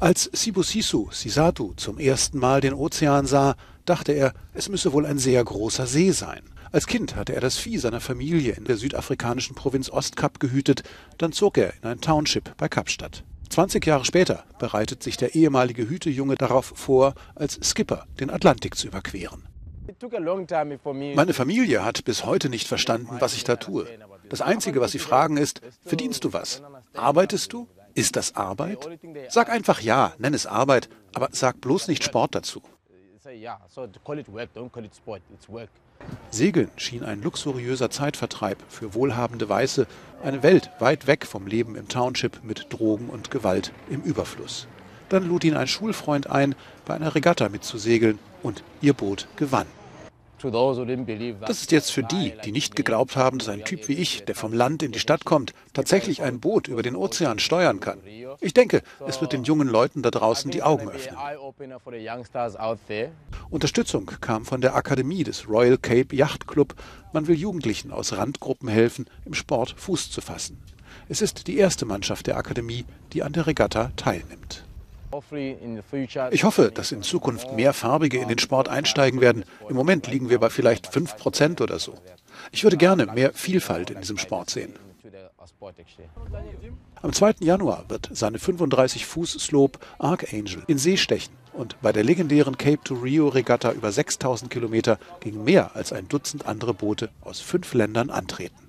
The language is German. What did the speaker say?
Als Sibusiso Sisatu zum ersten Mal den Ozean sah, dachte er, es müsse wohl ein sehr großer See sein. Als Kind hatte er das Vieh seiner Familie in der südafrikanischen Provinz Ostkap gehütet, dann zog er in ein Township bei Kapstadt. 20 Jahre später bereitet sich der ehemalige Hütejunge darauf vor, als Skipper den Atlantik zu überqueren. Meine Familie hat bis heute nicht verstanden, was ich da tue. Das Einzige, was sie fragen, ist, verdienst du was? Arbeitest du? Ist das Arbeit? Sag einfach ja, nenn es Arbeit, aber sag bloß nicht Sport dazu. Segeln schien ein luxuriöser Zeitvertreib für wohlhabende Weiße, eine Welt weit weg vom Leben im Township mit Drogen und Gewalt im Überfluss. Dann lud ihn ein Schulfreund ein, bei einer Regatta mitzusegeln, und ihr Boot gewann. Das ist jetzt für die, die nicht geglaubt haben, dass ein Typ wie ich, der vom Land in die Stadt kommt, tatsächlich ein Boot über den Ozean steuern kann. Ich denke, es wird den jungen Leuten da draußen die Augen öffnen. Unterstützung kam von der Akademie des Royal Cape Yacht Club. Man will Jugendlichen aus Randgruppen helfen, im Sport Fuß zu fassen. Es ist die erste Mannschaft der Akademie, die an der Regatta teilnimmt. Ich hoffe, dass in Zukunft mehr Farbige in den Sport einsteigen werden. Im Moment liegen wir bei vielleicht 5% oder so. Ich würde gerne mehr Vielfalt in diesem Sport sehen. Am 2. Januar wird seine 35-Fuß-Slope Archangel in See stechen und bei der legendären Cape to Rio Regatta über 6000 Kilometer gegen mehr als ein Dutzend andere Boote aus 5 Ländern antreten.